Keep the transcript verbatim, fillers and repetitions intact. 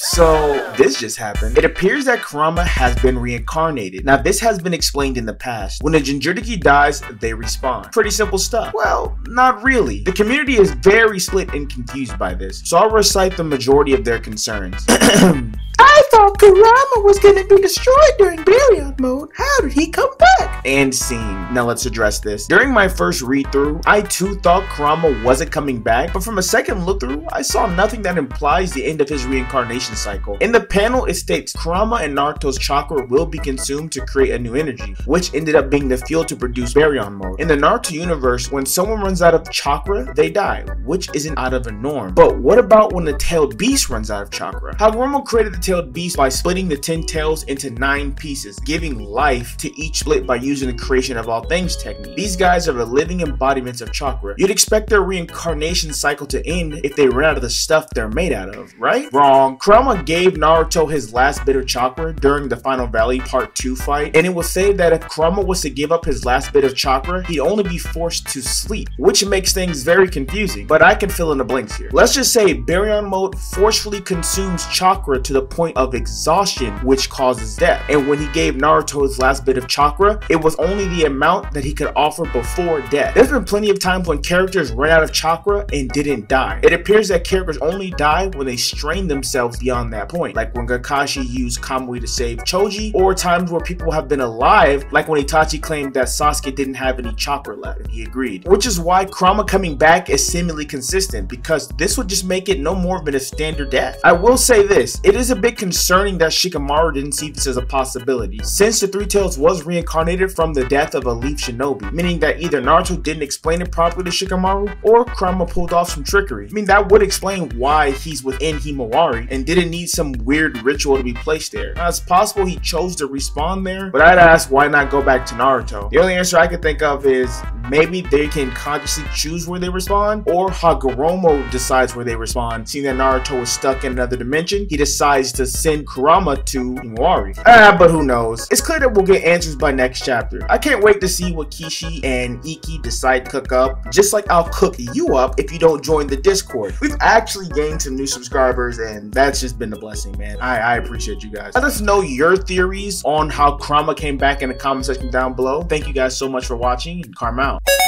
So this just happened. It appears that Kurama has been reincarnated. Now this has been explained in the past. When a Jinchuriki dies, they respawn. Pretty simple stuff. Well, not really. The community is very split and confused by this, so I'll recite the majority of their concerns. I thought Kurama was going to be destroyed during Baryon Mode. How did he come back? And scene. Now let's address this. During my first read-through, I too thought Kurama wasn't coming back, but from a second look-through, I saw nothing that implies the end of his reincarnation cycle. In the panel, it states Kurama and Naruto's chakra will be consumed to create a new energy, which ended up being the fuel to produce Baryon Mode. In the Naruto universe, when someone runs out of chakra, they die, which isn't out of a norm. But what about when the tailed beast runs out of chakra? Hagoromo created the tailed beast by splitting the ten tails into nine pieces, giving life to each split by using the creation of all things technique. These guys are the living embodiments of chakra. You'd expect their reincarnation cycle to end if they ran out of the stuff they're made out of, right? Wrong. Kurama gave Naruto his last bit of chakra during the Final Valley Part two fight, and it was said that if Kurama was to give up his last bit of chakra, he'd only be forced to sleep, which makes things very confusing, but I can fill in the blanks here. Let's just say Baryon Mode forcefully consumes chakra to the point of exhaustion, which causes death. And when he gave Naruto his last bit of chakra, it was only the amount that he could offer before death. There's been plenty of times when characters ran out of chakra and didn't die. It appears that characters only die when they strain themselves beyond that point, like when Kakashi used Kamui to save Choji, or times where people have been alive, like when Itachi claimed that Sasuke didn't have any chakra left, and he agreed. Which is why Kurama coming back is seemingly consistent, because this would just make it no more than a standard death. I will say this, it is a bit concerning that Shikamaru didn't see this as a possibility, since the Three Tails was reincarnated from the death of a leaf shinobi, meaning that either Naruto didn't explain it properly to Shikamaru, or Kurama pulled off some trickery. I mean, that would explain why he's within Himawari and didn't need some weird ritual to be placed there. Now, it's possible he chose to respawn there, but I'd ask why not go back to Naruto? The only answer I could think of is maybe they can consciously choose where they respawn, or Hagoromo decides where they respawn. Seeing that Naruto was stuck in another dimension, he decides to send Kurama to Himawari. Ah, but who knows? It's clear that we'll get answers by next chapter. I can't wait to see what Kishi and Ikki decide to cook up, just like I'll cook you up if you don't join the Discord. We've actually gained some new subscribers, and that's just been a blessing, man. I, I appreciate you guys. Let us know your theories on how Kurama came back in the comment section down below. Thank you guys so much for watching, and Karma out.